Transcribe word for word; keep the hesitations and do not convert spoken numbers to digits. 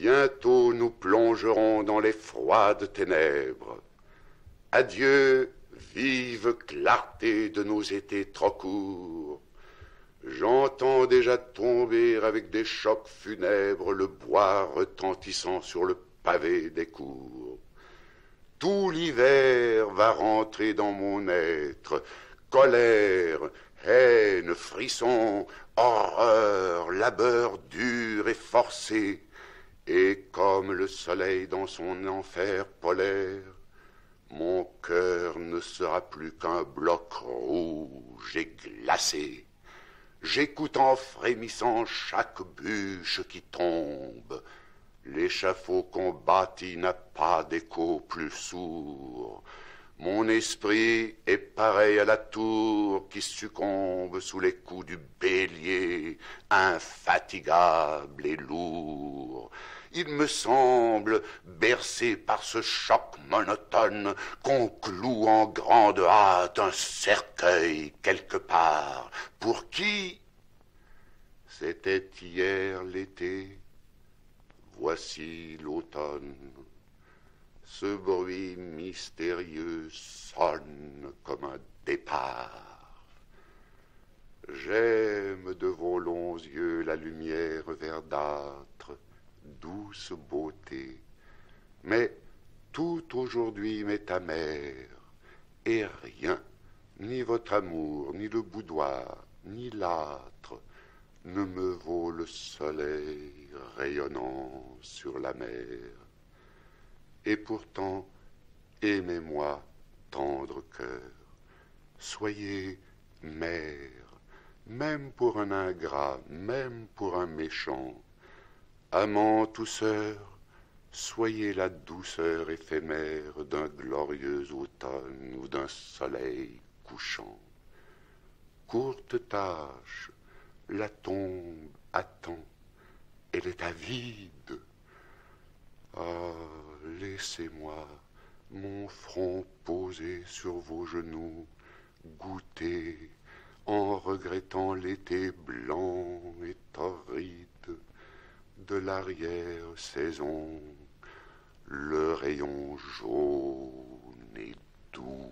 Bientôt nous plongerons dans les froides ténèbres. Adieu, vive clarté de nos étés trop courts. J'entends déjà tomber avec des chocs funèbres le bois retentissant sur le pavé des cours. Tout l'hiver va rentrer dans mon être, colère, haine, frisson, horreur, labeur dur et forcé. Et comme le soleil dans son enfer polaire, mon cœur ne sera plus qu'un bloc rouge et glacé. J'écoute en frémissant chaque bûche qui tombe. L'échafaud qu'on bâtit n'a pas d'écho plus sourd. Mon esprit est pareil à la tour qui succombe sous les coups du bélier, infatigable et lourd. Il me semble, bercé par ce choc monotone, qu'on cloue en grande hâte un cercueil quelque part. Pour qui? C'était hier l'été, voici l'automne. Ce bruit mystérieux sonne comme un départ. J'aime de vos longs yeux la lumière verdâtre, douce beauté, mais tout aujourd'hui m'est amer, et rien, ni votre amour, ni le boudoir, ni l'âtre, ne me vaut le soleil rayonnant sur la mer. Et pourtant, aimez-moi, tendre cœur, soyez mère, même pour un ingrat, même pour un méchant. Amant ou sœur, soyez la douceur éphémère d'un glorieux automne ou d'un soleil couchant. Courte tâche, la tombe attend, elle est avide. Ah, laissez-moi, mon front posé sur vos genoux, goûter, en regrettant l'été blanc et torride, de l'arrière-saison, le rayon jaune et doux.